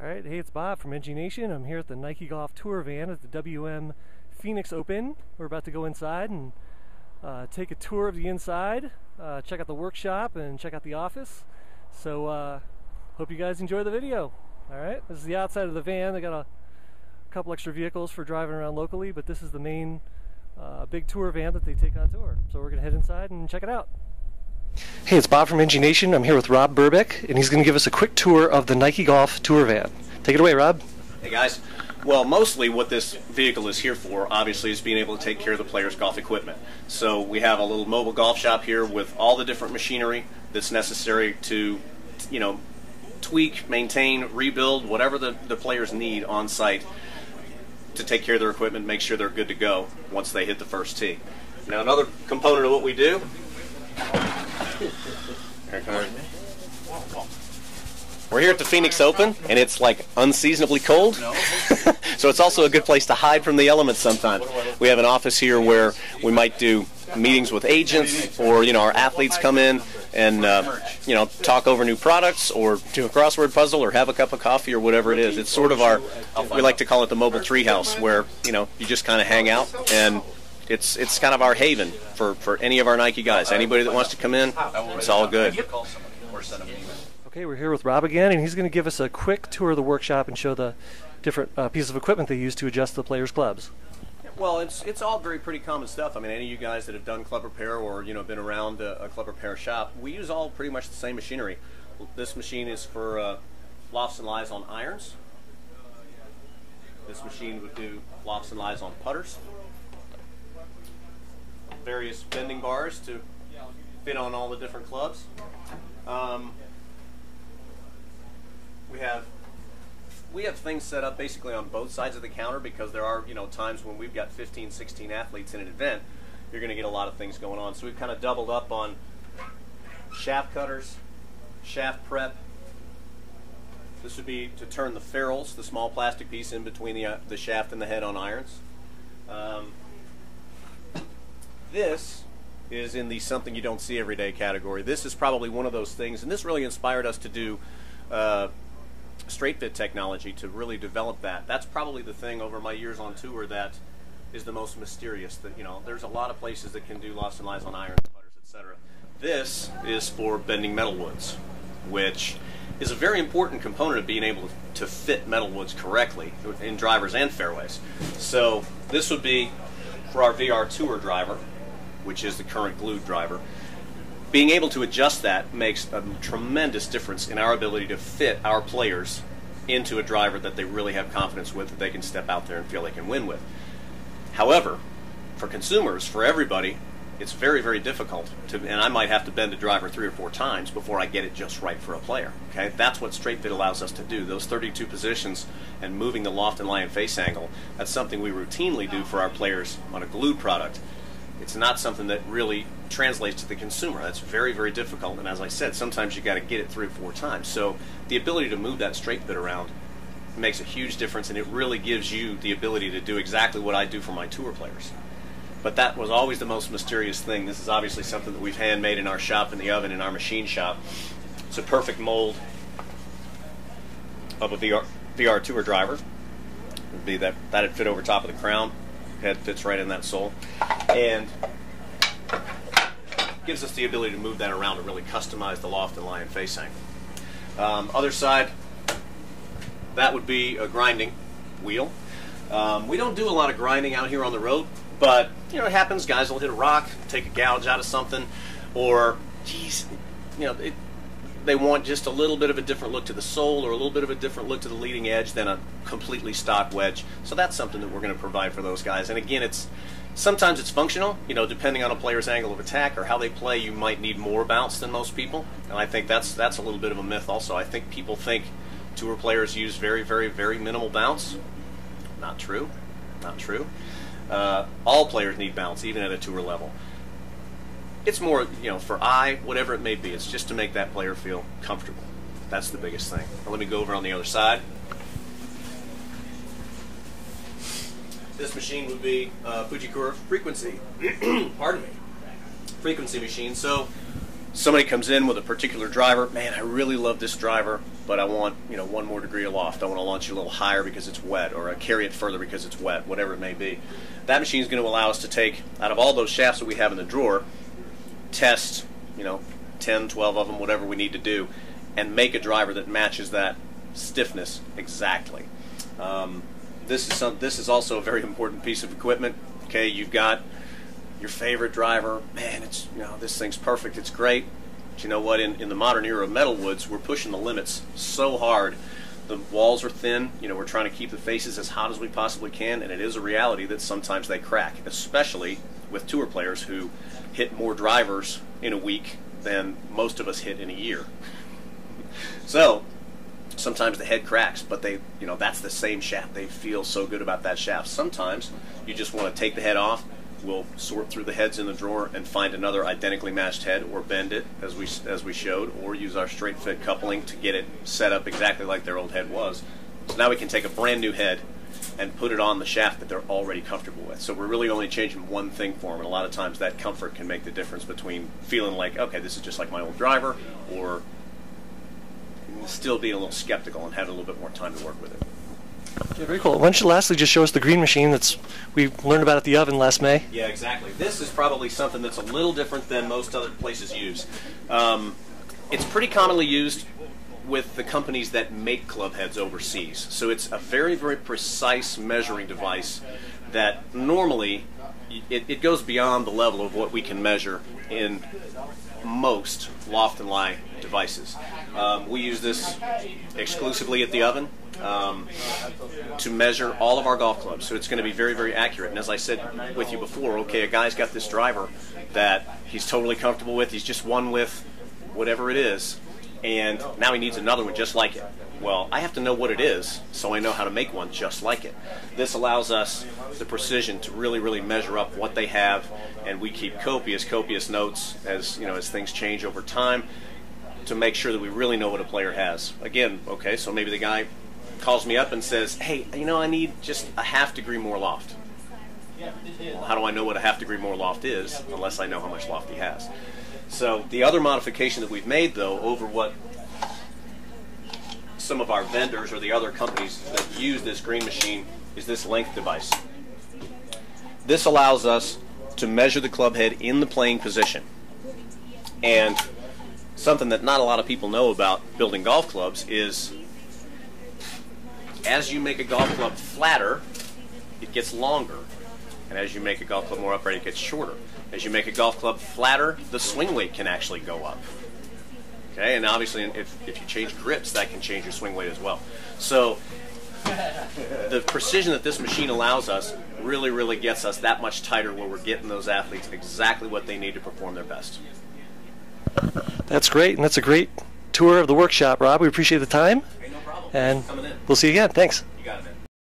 Alright, hey, it's Bob from NG Nation. I'm here at the Nike Golf Tour van at the WM Phoenix Open. We're about to go inside and take a tour of the inside, check out the workshop and check out the office. So hope you guys enjoy the video. Alright, this is the outside of the van. They got a couple extra vehicles for driving around locally, but this is the main big tour van that they take on tour. So we're going to head inside and check it out. Hey, it's Bob from NG Nation. I'm here with Rob Burbeck, and he's going to give us a quick tour of the Nike Golf Tour Van. Take it away, Rob. Hey, guys. Well, mostly what this vehicle is here for, obviously, is being able to take care of the player's golf equipment. So we have a little mobile golf shop here with all the different machinery that's necessary to, you know, tweak, maintain, rebuild, whatever the players need on site to take care of their equipment, make sure they're good to go once they hit the first tee. Now, another component of what we do. We're here at the Phoenix Open, and it's like unseasonably cold, so it's also a good place to hide from the elements sometimes. We have an office here where we might do meetings with agents, or our athletes come in and talk over new products, or do a crossword puzzle, or have a cup of coffee, or whatever it is. It's sort of our, we like to call it the mobile treehouse, where you just kind of hang out, and it's kind of our haven for any of our Nike guys. Anybody that wants to come in, it's all good. Okay, we're here with Rob again, and he's going to give us a quick tour of the workshop and show the different pieces of equipment they use to adjust the players' clubs. Well, it's all very pretty common stuff. I mean, any of you guys that have done club repair or been around a club repair shop, we use all pretty much the same machinery. This machine is for lofts and lies on irons. This machine would do lofts and lies on putters. Various bending bars to fit on all the different clubs. We have things set up basically on both sides of the counter, because there are times when we've got 15, 16 athletes in an event, you're going to get a lot of things going on. So we've kind of doubled up on shaft cutters, shaft prep. This would be to turn the ferrules, the small plastic piece in between the shaft and the head on irons. This is in the something you don't see every day category. This is probably one of those things, and this really inspired us to do Straight Fit technology, to really develop that. That's probably the thing over my years on tour that is the most mysterious. That there's a lot of places that can do lofts and lies on irons, putters, etc. This is for bending metal woods, which is a very important component of being able to fit metal woods correctly in drivers and fairways. So this would be for our VR Tour driver, which is the current glued driver. Being able to adjust that makes a tremendous difference in our ability to fit our players into a driver that they really have confidence with, that they can step out there and feel they can win with. However, for consumers, for everybody, it's very, very difficult to, and I might have to bend a driver 3 or 4 times before I get it just right for a player. Okay, that's what Straight Fit allows us to do. Those 32 positions and moving the loft and lie and face angle, that's something we routinely do for our players on a glued product. It's not something that really translates to the consumer. That's very, very difficult, and as I said, sometimes you got to get it 3 or 4 times. So the ability to move that Straight Fit around makes a huge difference, and it really gives you the ability to do exactly what I do for my tour players. But that was always the most mysterious thing. This is obviously something that we've handmade in our shop, in the oven, in our machine shop. It's a perfect mold of a VR Tour driver. It would be that'd fit over top of the crown. Head fits right in that sole, and gives us the ability to move that around to really customize the loft and lie and face angle. Other side, that would be a grinding wheel. We don't do a lot of grinding out here on the road, but it happens. Guys will hit a rock, take a gouge out of something, or geez, they want just a little bit of a different look to the sole, or a little bit of a different look to the leading edge than a completely stock wedge. So that's something that we're going to provide for those guys. And again, sometimes it's functional, depending on a player's angle of attack or how they play. You might need more bounce than most people, and I think that's a little bit of a myth also. I think people think tour players use very, very, very minimal bounce. Not true. Not true. All players need bounce, even at a tour level. It's more, for whatever it may be. It's just to make that player feel comfortable. That's the biggest thing. Now let me go over on the other side. This machine would be Fujikura Frequency. Pardon me. Frequency machine. So somebody comes in with a particular driver. Man, I really love this driver. but I want, you know, one more degree aloft. I want to launch it a little higher because it's wet, or I carry it further because it's wet, whatever it may be. That machine is going to allow us to take, out of all those shafts that we have in the drawer, test, you know, 10, 12 of them, whatever we need to do, and make a driver that matches that stiffness exactly. This is also a very important piece of equipment. Okay, you've got your favorite driver. Man, it's, you know, this thing's perfect, it's great. But you know what, in the modern era of metal woods, we're pushing the limits so hard. The walls are thin, you know, we're trying to keep the faces as hot as we possibly can, and it is a reality that sometimes they crack, especially with tour players who hit more drivers in a week than most of us hit in a year. So sometimes the head cracks, but they, you know, that's the same shaft. They feel so good about that shaft. Sometimes you just want to take the head off. We'll sort through the heads in the drawer and find another identically matched head, or bend it as we showed, or use our straight fit coupling to get it set up exactly like their old head was. So now we can take a brand new head and put it on the shaft that they're already comfortable with. So we're really only changing one thing for them, and a lot of times that comfort can make the difference between feeling like, okay, this is just like my old driver, or still being a little skeptical and having a little bit more time to work with it. Yeah, very cool. Why don't you lastly just show us the green machine that's we learned about at the oven last May? Yeah, exactly. This is probably something that's a little different than most other places use. It's pretty commonly used with the companies that make club heads overseas. So it's a very, very precise measuring device that normally it goes beyond the level of what we can measure in most loft and lie devices. We use this exclusively at the oven to measure all of our golf clubs, so it's going to be very, very accurate. And as I said with you before, okay, a guy's got this driver that he's totally comfortable with, he's just won with whatever it is, and now he needs another one just like it. Well, I have to know what it is, so I know how to make one just like it. This allows us the precision to really, really measure up what they have, and we keep copious notes as, you know, as things change over time, to make sure that we really know what a player has. Again, okay, so maybe the guy calls me up and says, hey, you know, I need just a half degree more loft. Well, how do I know what a half degree more loft is unless I know how much loft he has? So the other modification that we've made, though, over what some of our vendors or the other companies that use this green machine, is this length device. This allows us to measure the club head in the playing position. And something that not a lot of people know about building golf clubs is, as you make a golf club flatter, it gets longer. And as you make a golf club more upright, it gets shorter. As you make a golf club flatter, the swing weight can actually go up. Okay, and obviously if you change grips, that can change your swing weight as well. So the precision that this machine allows us really, really gets us that much tighter, where we're getting those athletes exactly what they need to perform their best. That's great, and that's a great tour of the workshop, Rob. We appreciate the time. Hey, no problem. And we'll see you again. Thanks.